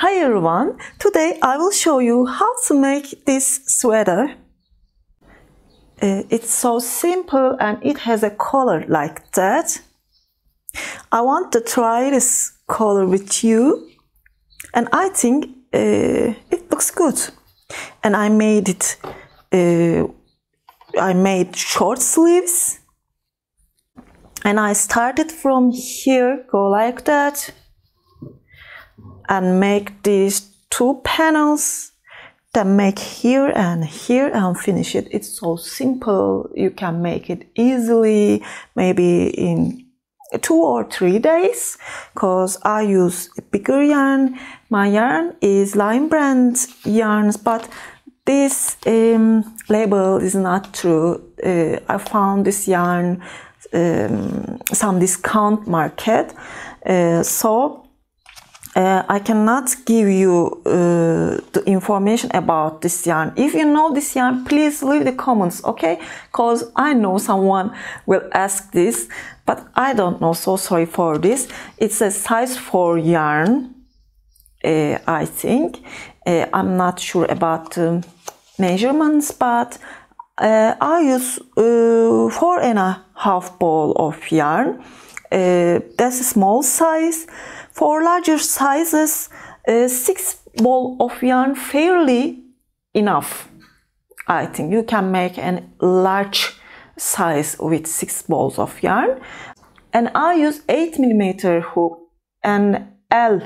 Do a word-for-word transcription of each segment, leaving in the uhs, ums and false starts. Hi everyone, today I will show you how to make this sweater. Uh, it's so simple and it has a color like that. I want to try this color with you and I think uh, it looks good. And I made it, uh, I made short sleeves and I started from here, go like that. And make these two panels that make here and here and finish it. It's so simple. You can make it easily, maybe in two or three days, because I use a bigger yarn. My yarn is Lion brand yarns, but this um, label is not true. Uh, I found this yarn um, some discount market, uh, so. Uh, I cannot give you uh, the information about this yarn. If you know this yarn, please leave the comments, okay? Because I know someone will ask this, but I don't know, so sorry for this. It's a size four yarn, uh, I think. Uh, I'm not sure about um, measurements, but uh, I use uh, four and a half ball of yarn. Uh, that's a small size. For larger sizes, uh, six ball of yarn fairly enough. I think you can make a large size with six balls of yarn. And I use eight millimeter hook and L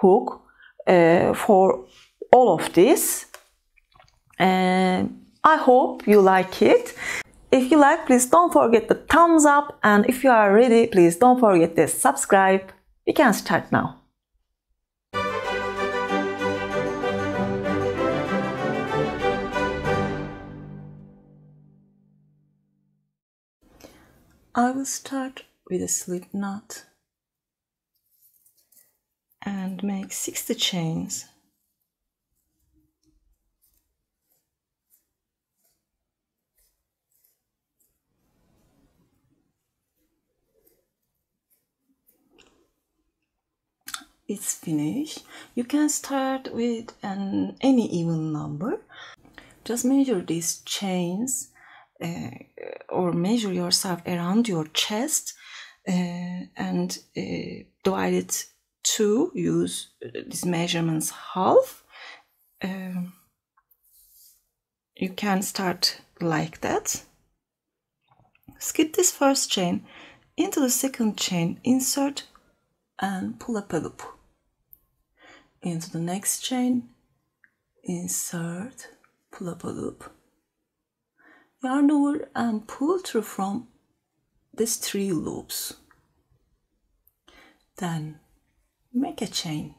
hook uh, for all of this. And I hope you like it. If you like, please don't forget the thumbs up, and if you are ready, please don't forget to subscribe. We can start now. I will start with a slip knot and make sixty chains. It's finished. You can start with an any even number. Just measure these chains uh, or measure yourself around your chest uh, and uh, divide it two. Use these measurements half. Um, you can start like that. Skip this first chain. Into the second chain, insert and pull up a loop. Into the next chain, insert, pull up a loop, yarn over and pull through from these three loops. Then make a chain.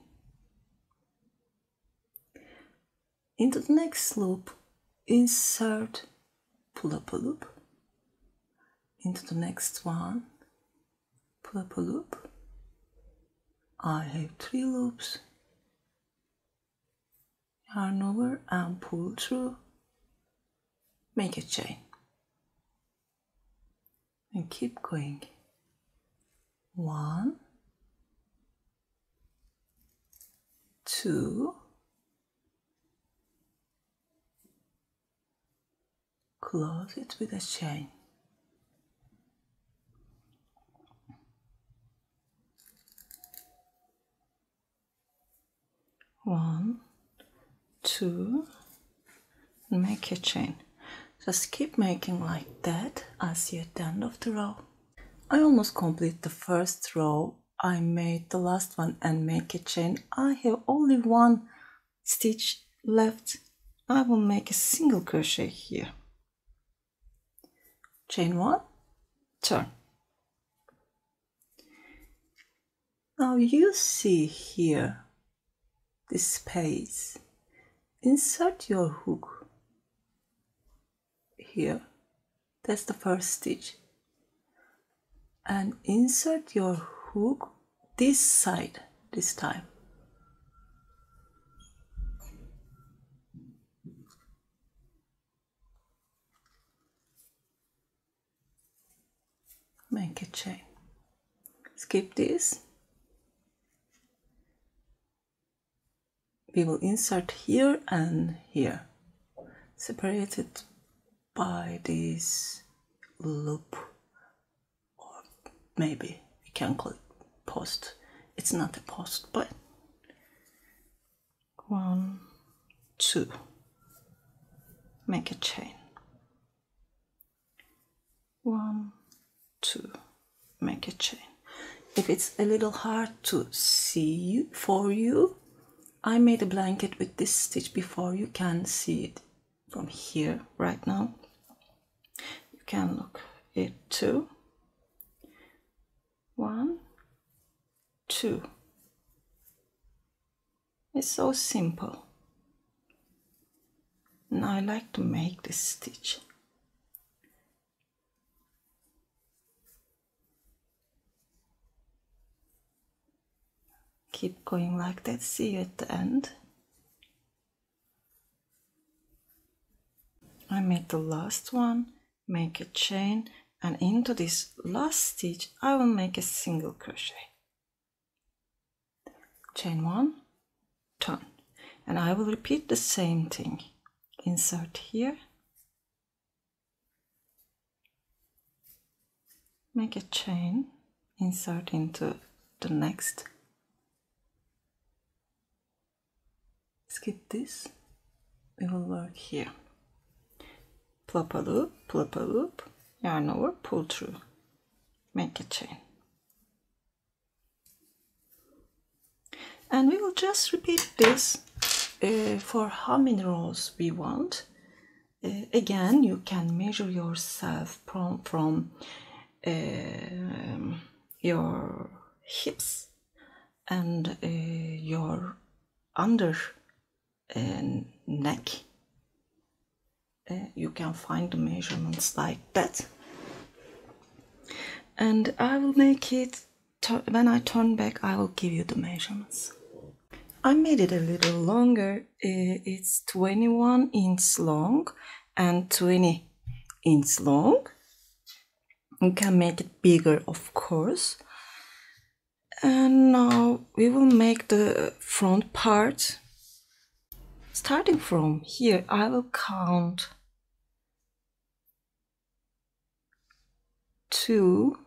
Into the next loop, insert, pull up a loop, into the next one, pull up a loop. I have three loops. Yarn over and pull through, make a chain and keep going. One, two, close it with a chain. One, two, and make a chain. Just keep making like that. I see at the end of the row. I almost complete the first row. I made the last one and make a chain. I have only one stitch left. I will make a single crochet here. Chain one, turn. Now you see here this space. Insert your hook here, that's the first stitch, and insert your hook this side this time. Make a chain. Skip this. we will insert here and here, separated by this loop, or maybe we can call it post. It's not a post, but one, two, make a chain, one, two, make a chain. If it's a little hard to see for you, I made a blanket with this stitch before. You can see it from here right now. You can look at two, one, two. It's so simple. And I like to make this stitch. Keep going like that. See you at the end. I made the last one, make a chain, and into this last stitch I will make a single crochet. Chain one, turn, and I will repeat the same thing. Insert here, make a chain, insert into the next, skip this, we will work here, plop a loop, plop a loop, yarn over, pull through, make a chain. And we will just repeat this uh, for how many rows we want. Uh, again, you can measure yourself from, from uh, your hips and uh, your under and neck. Uh, you can find the measurements like that. And I will make it, when I turn back, I will give you the measurements. I made it a little longer. Uh, it's twenty-one inches long and twenty inches long. You can make it bigger, of course. And now we will make the front part. Starting from here, I will count two,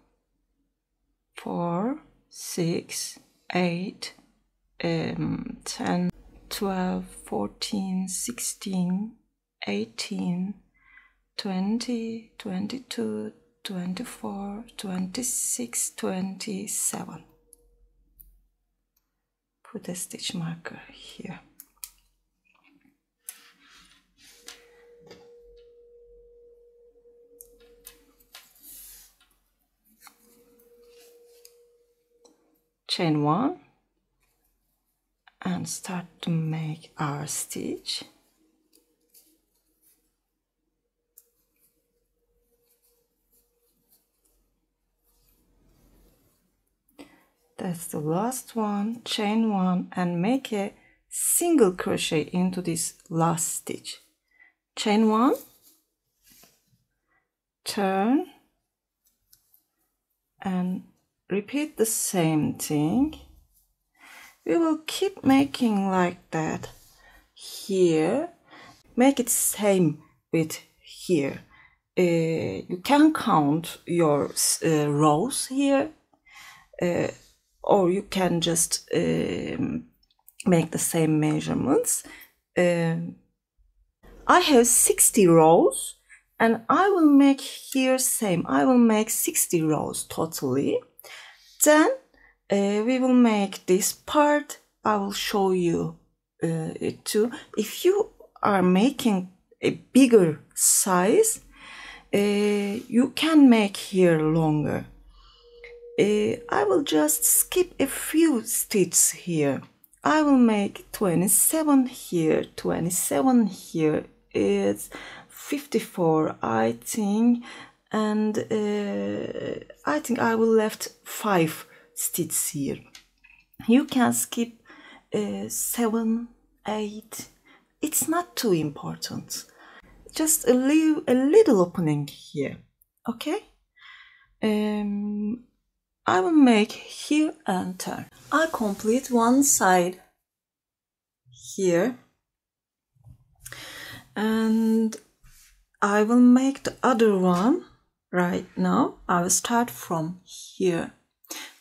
four, six, eight, um, ten, twelve, fourteen, sixteen, eighteen, twenty, twenty-two, twenty-four, twenty-six, twenty-seven. Put a stitch marker here. Chain one and start to make our stitch. That's the last one, chain one, and make a single crochet into this last stitch. Chain one, turn, and repeat the same thing. We will keep making like that here. Make it same with here. Uh, you can count your uh, rows here, uh, or you can just um, make the same measurements. Um, I have sixty rows, and I will make here same. I will make sixty rows totally. Then uh, we will make this part. I will show you uh, it too. If you are making a bigger size, uh, you can make here longer. Uh, I will just skip a few stitches here. I will make twenty-seven here, twenty-seven here. It's fifty-four, I think. And uh, I think I will left five stitches here. You can skip uh, seven, eight. It's not too important. Just leave a little opening here, okay? Um, I will make here and turn. I complete one side here, and I will make the other one right now. I will start from here,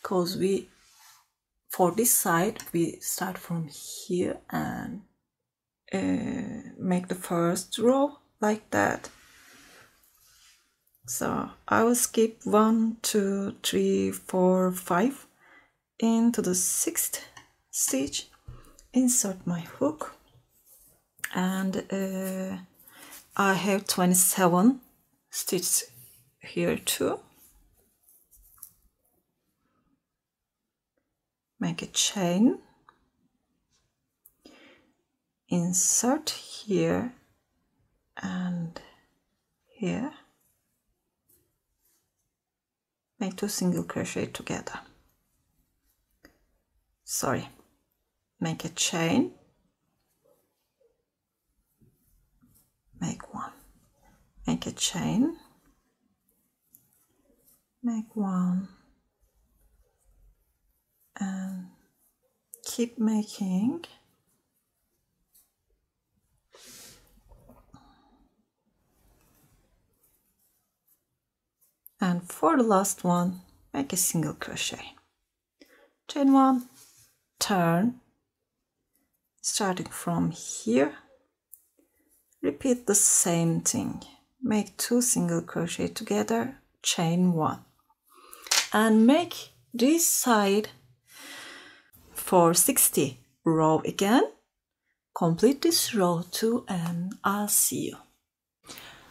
because we for this side we start from here and uh, make the first row like that. So I will skip one, two, three, four, five into the sixth stitch, insert my hook, and uh, I have twenty-seven stitches here too. Make a chain, insert here and here. Make two single crochet together. Sorry, make a chain, make one, make a chain, make one, and keep making. And for the last one, make a single crochet, chain one, turn, starting from here, repeat the same thing, make two single crochet together, chain one, and make this side for sixty row again. Complete this row too, and I'll see you.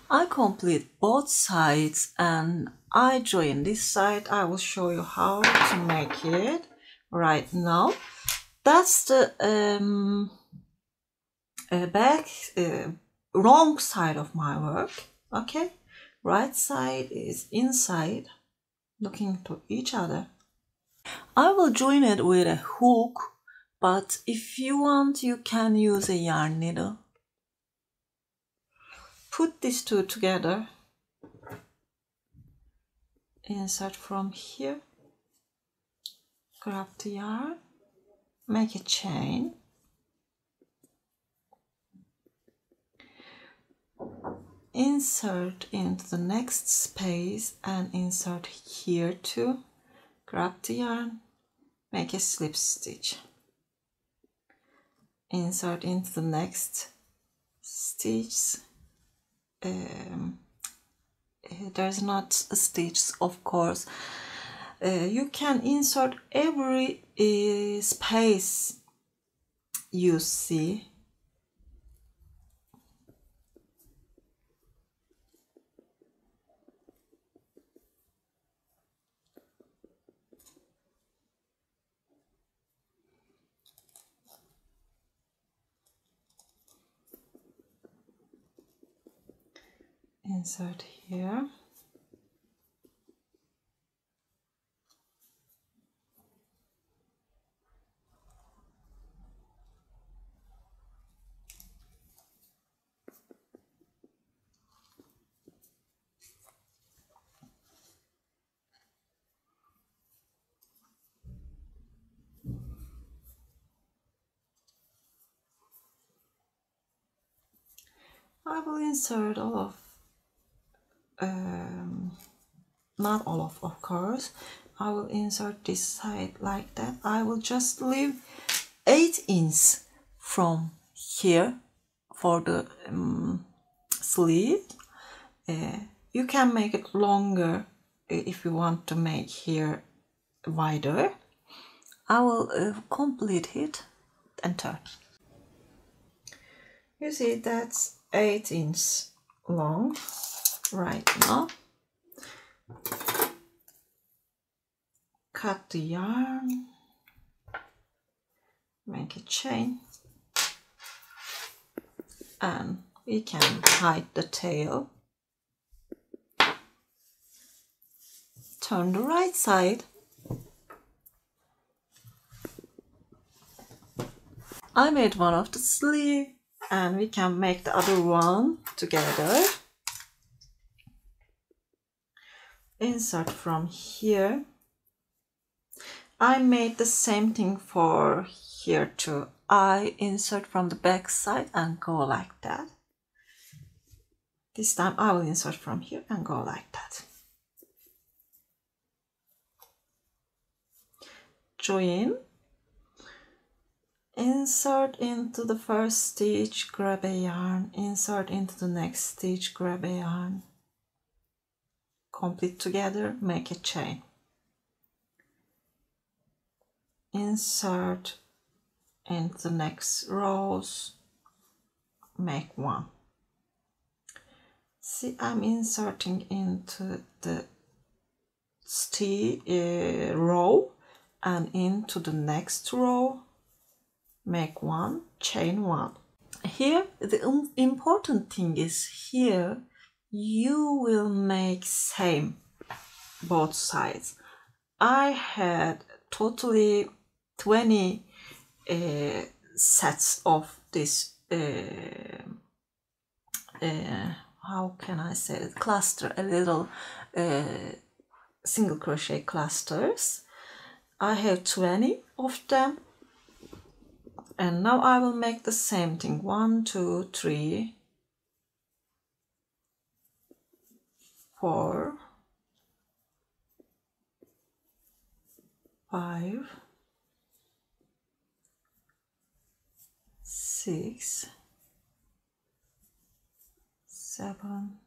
I complete both sides and I join this side. I will show you how to make it right now. That's the um, uh, back uh, wrong side of my work. Okay, right side is inside, looking to each other. I will join it with a hook, but if you want, you can use a yarn needle. Put these two together, insert from here, grab the yarn, make a chain, insert into the next space and insert here too, grab the yarn, make a slip stitch, insert into the next stitch. Um, there's not a stitch, of course. Uh, you can insert every uh, space you see. Insert here, I will insert all of Um, not all of of course. I will insert this side like that. I will just leave eight inches from here for the um, sleeve. Uh, you can make it longer if you want to make here wider. I will uh, complete it and turn. You see, that's eight inches long right now. Cut the yarn, make a chain, and we can hide the tail. Turn the right side. I made one of the sleeve and we can make the other one together. Insert from here. I made the same thing for here too. I insert from the back side and go like that. This time I will insert from here and go like that. Join, insert into the first stitch, grab a yarn, insert into the next stitch, grab a yarn, complete together, make a chain, insert into the next rows, make one. See, I'm inserting into the st uh, row and into the next row, make one, chain one. Here the important thing is, here you will make same both sides. I had totally twenty uh, sets of this uh, uh, how can I say it, cluster, a little uh, single crochet clusters. I have twenty of them, and now I will make the same thing, one, two, three, four, five, six, seven,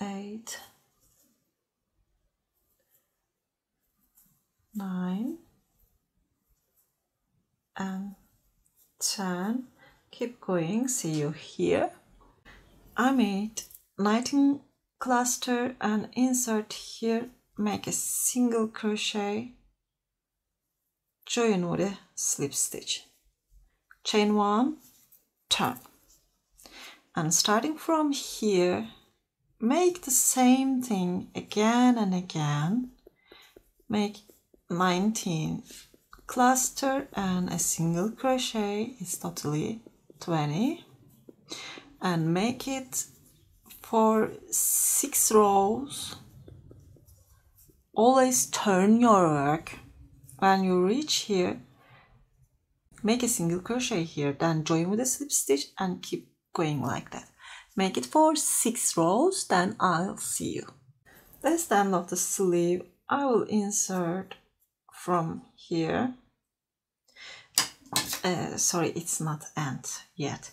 eight, nine, and ten. Keep going, see you here. I made nineteen cluster and insert here, make a single crochet, join with a slip stitch, chain one, turn, and starting from here make the same thing again and again, make nineteen cluster and a single crochet, is totally twenty, and make it for six rows. Always turn your work. When you reach here, make a single crochet here, then join with a slip stitch and keep going like that. Make it for six rows, then I'll see you. That's the end of the sleeve. I will insert from here. Uh, sorry, it's not end yet.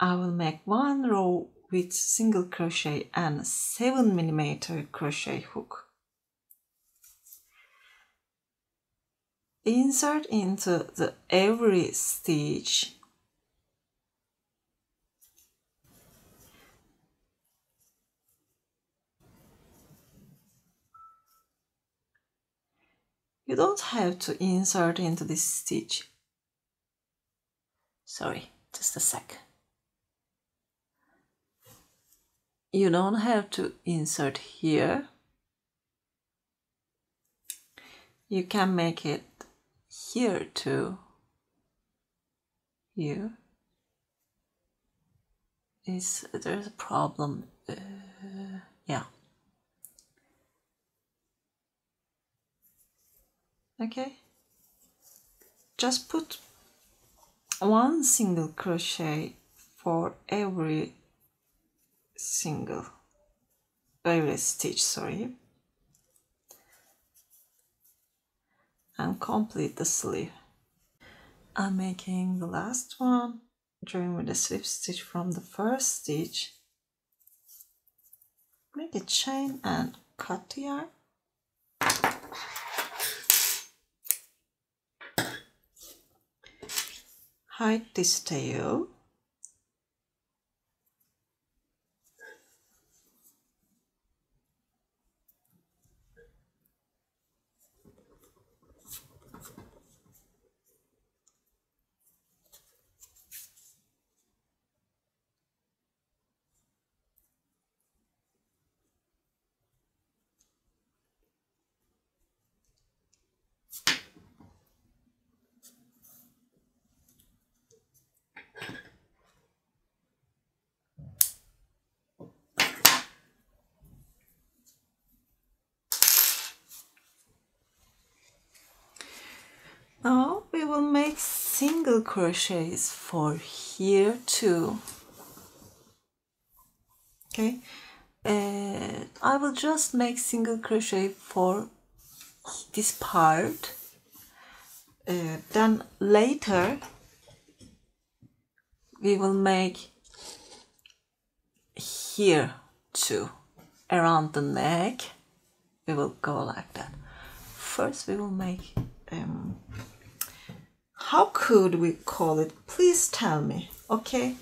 I will make one row with single crochet and seven millimeter crochet hook. Insert into the every stitch, you don't have to insert into this stitch, sorry, just a sec, you don't have to insert here, you can make it here too, here is, there's a problem, uh, yeah, okay, just put one single crochet for every single every stitch, sorry, and complete the sleeve. I'm making the last one, join with a slip stitch from the first stitch, make a chain and cut the yarn. Hide this tail. will make single crochets for here too. Okay, uh, I will just make single crochet for this part, uh, then later we will make here too, around the neck. We will go like that. First we will make um, how could we call it? Please tell me. Okay,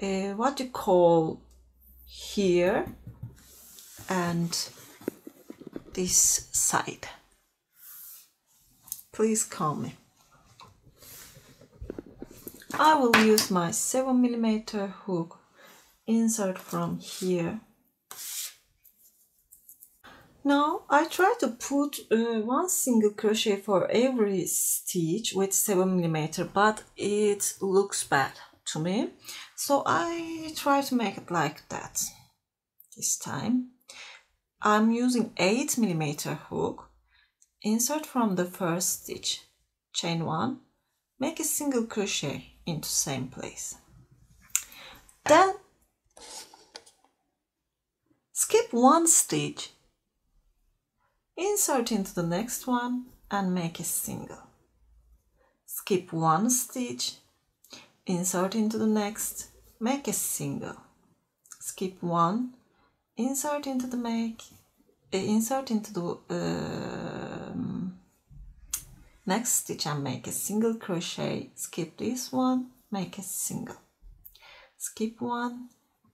uh, what you call here and this side, please call me. I will use my seven millimeter hook, insert from here. Now I try to put uh, one single crochet for every stitch with seven millimeter, but it looks bad to me, so I try to make it like that. This time I'm using eight millimeter hook, insert from the first stitch, chain one, make a single crochet into same place, then skip one stitch, insert into the next one and make a single, skip one stitch, insert into the next, make a single, skip one, insert into the make uh, insert into the uh, next stitch and make a single crochet, skip this one, make a single, skip one,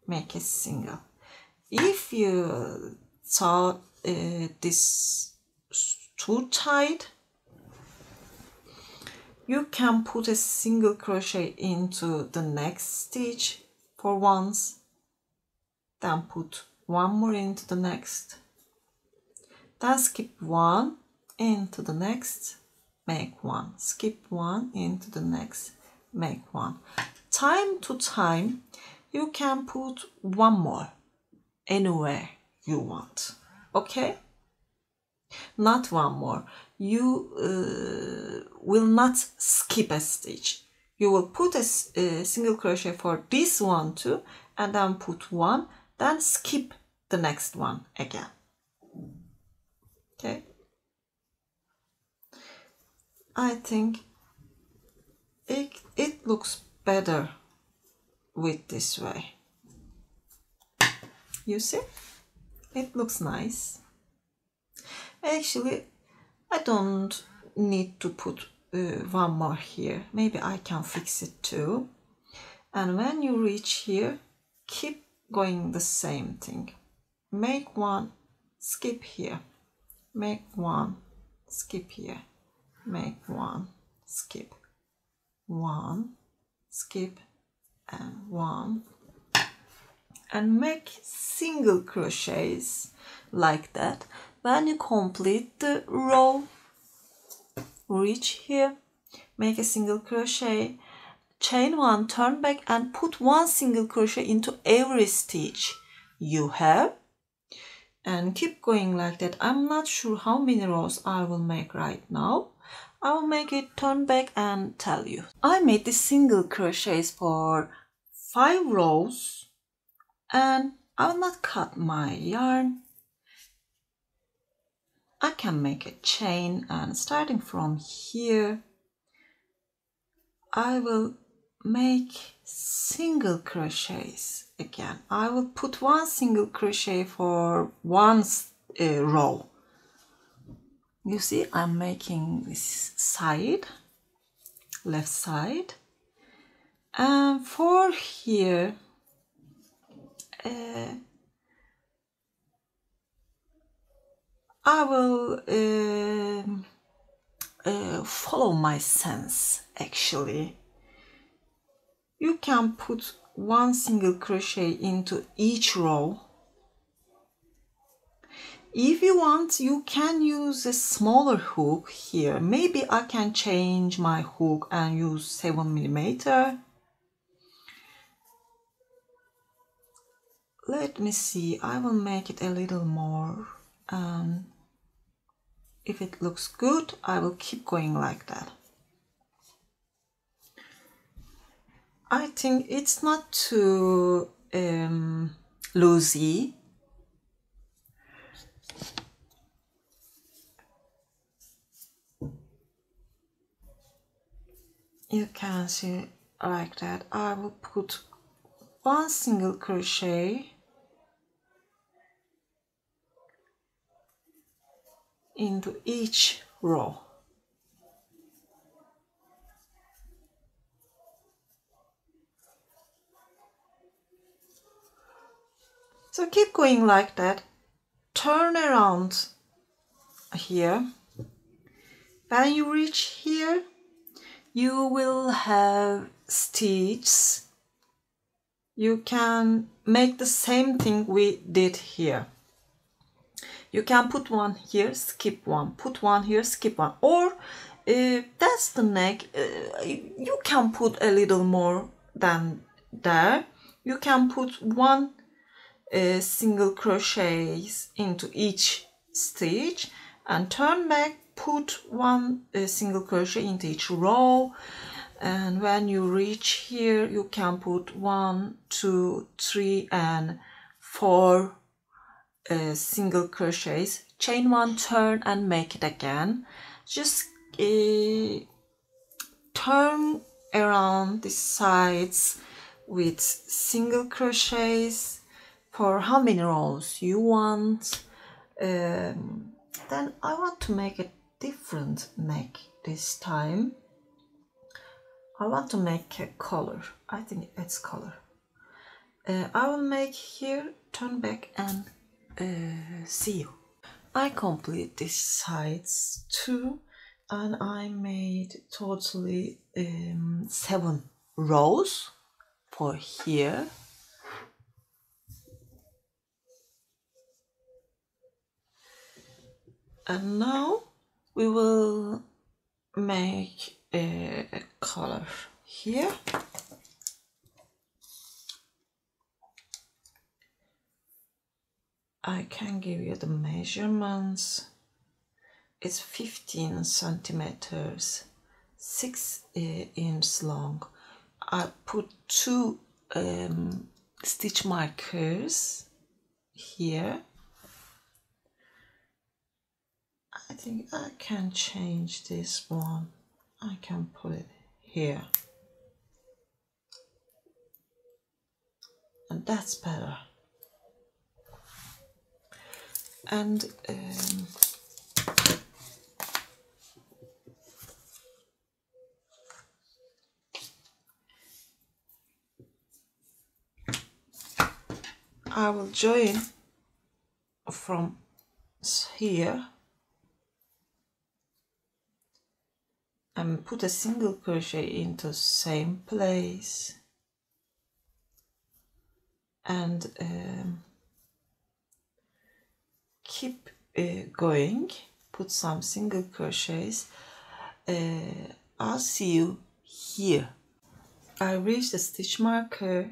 make a single. If you saw uh, this too tight, you can put a single crochet into the next stitch for once, then put one more into the next, then skip one into the next, make one, skip one into the next, make one. Time to time you can put one more anywhere you want. Okay, not one more, you uh, will not skip a stitch, you will put a, a single crochet for this one too, and then put one, then skip the next one again. Okay, I think it, it looks better with this way. You see, it looks nice. Actually I don't need to put uh, one more here, maybe I can fix it too. And when you reach here, keep going the same thing, make one, skip here, make one, skip here, make one, skip, one, skip, and one, and make single crochets like that. When you complete the row, reach here, make a single crochet, chain one, turn back and put one single crochet into every stitch you have, and keep going like that. I'm not sure how many rows I will make right now. I will make it, turn back and tell you. I made the single crochets for five rows and I will not cut my yarn. I can make a chain, and starting from here I will make single crochets again. I will put one single crochet for one uh, row. You see, I'm making this side, left side, and for here uh, I will uh, Uh, follow my sense. Actually you can put one single crochet into each row. If you want, you can use a smaller hook here. Maybe I can change my hook and use seven millimeter. Let me see, I will make it a little more, and um, if it looks good, I will keep going like that. I think it's not too um, loosey. You can see like that. I will put one single crochet into each row. So keep going like that, turn around here. When you reach here, you will have stitches. You can make the same thing we did here. You can put one here, skip one, put one here, skip one, or uh, that's the neck. Uh, you can put a little more than there. You can put one Uh, single crochets into each stitch and turn back, put one uh, single crochet into each row, and when you reach here you can put one, two, three and four uh, single crochets, chain one, turn and make it again. Just uh, turn around the sides with single crochets for how many rows you want. Um, then I want to make a different neck this time. I want to make a collar. I think it's collar. Uh, I will make here, turn back and uh, see you. I complete these sides too, and I made totally um, seven rows for here. And now we will make a, a collar here. I can give you the measurements. It's fifteen centimeters, six uh, inches long. I put two um, stitch markers here. I think I can change this one. I can put it here. And that's better. And um, I will join from here and put a single crochet into the same place, and um, keep uh, going, put some single crochets. uh, I'll see you here. I reached the stitch marker,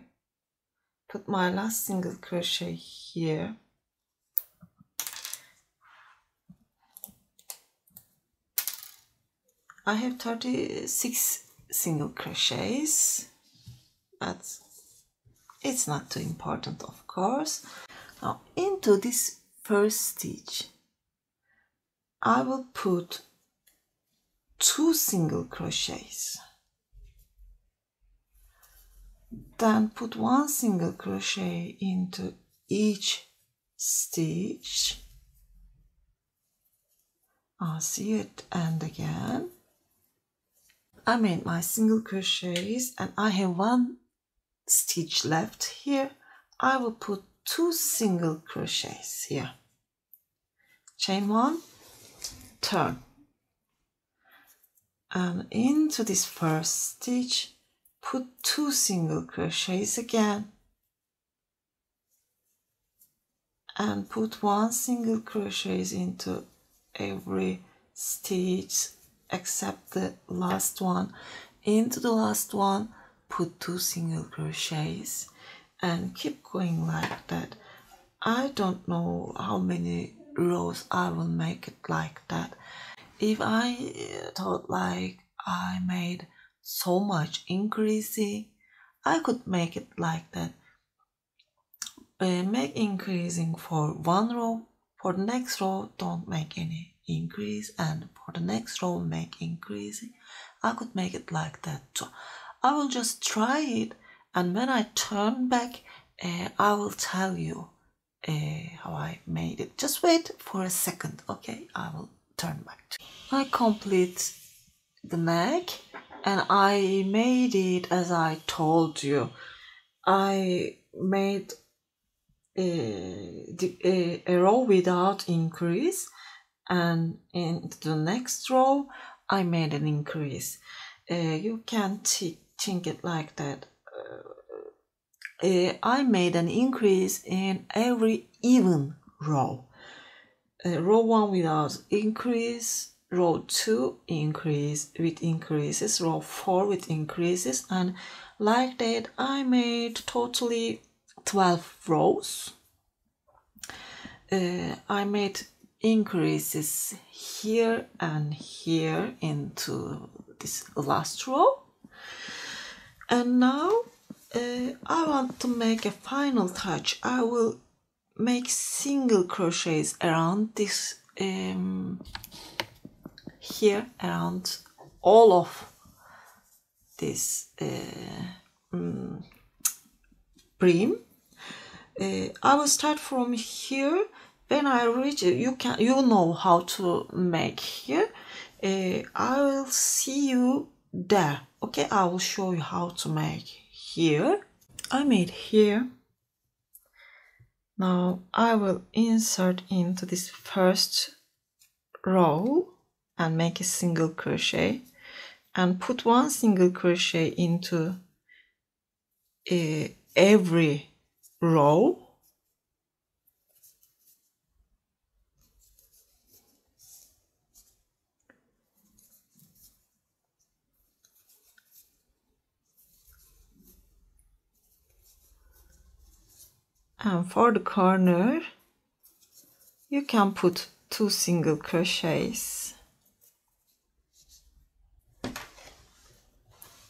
put my last single crochet here. I have thirty-six single crochets, but it's not too important, of course. Now into this first stitch I will put two single crochets, then put one single crochet into each stitch. I'll see it and again. I made my single crochets and I have one stitch left here. I will put two single crochets here. Chain one, turn. And into this first stitch, put two single crochets again. And put one single crochet into every stitch except the last one. Into the last one put two single crochets and keep going like that. I don't know how many rows I will make it like that. If I thought like I made so much increasing, I could make it like that. Uh, make increasing for one row, for the next row don't make any increase, and for the next row make increasing. I could make it like that too. I will just try it, and when I turn back, uh, I will tell you uh, how I made it. Just wait for a second, okay? I will turn back to you. I complete the neck, and I made it as I told you. I made a, a, a row without increase, and in the next row I made an increase. Uh, you can think it like that. Uh, uh, I made an increase in every even row. Uh, row one without increase, row two increase with increases, row four with increases, and like that I made totally twelve rows. Uh, I made increases here and here into this last row, and now uh, I want to make a final touch. I will make single crochets around this um, here, around all of this uh, um, brim. uh, I will start from here. When I reach it, you can you know how to make here. Uh, I will see you there. Okay, I will show you how to make here. I made here. Now I will insert into this first row and make a single crochet, and put one single crochet into uh, every row. And for the corner, you can put two single crochets.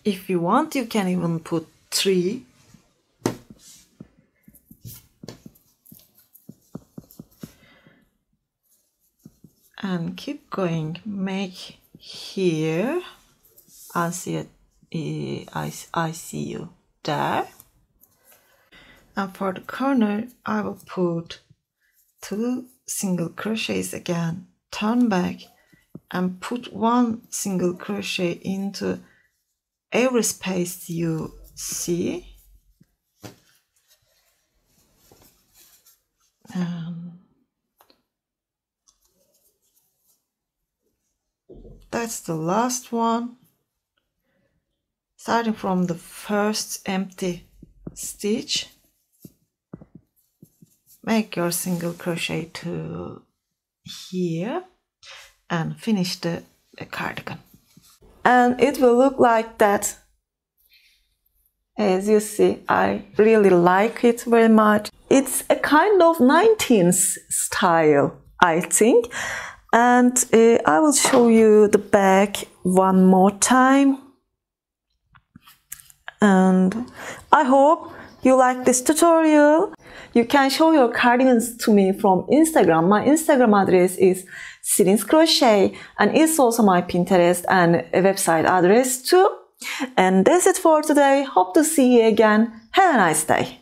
If you want, you can even put three. And keep going. Make here. I see it. I, I see you there. And for the corner, I will put two single crochets again, turn back, and put one single crochet into every space you see. Um, that's the last one. Starting from the first empty stitch, make your single crochet to here and finish the, the cardigan. And it will look like that. As you see, I really like it very much. It's a kind of nineteenth style, I think. And uh, I will show you the back one more time. And I hope you like this tutorial. You can show your cardigans to me from Instagram. My Instagram address is Sirin's Crochet, and it's also my Pinterest and website address too. And that's it for today. Hope to see you again. Have a nice day.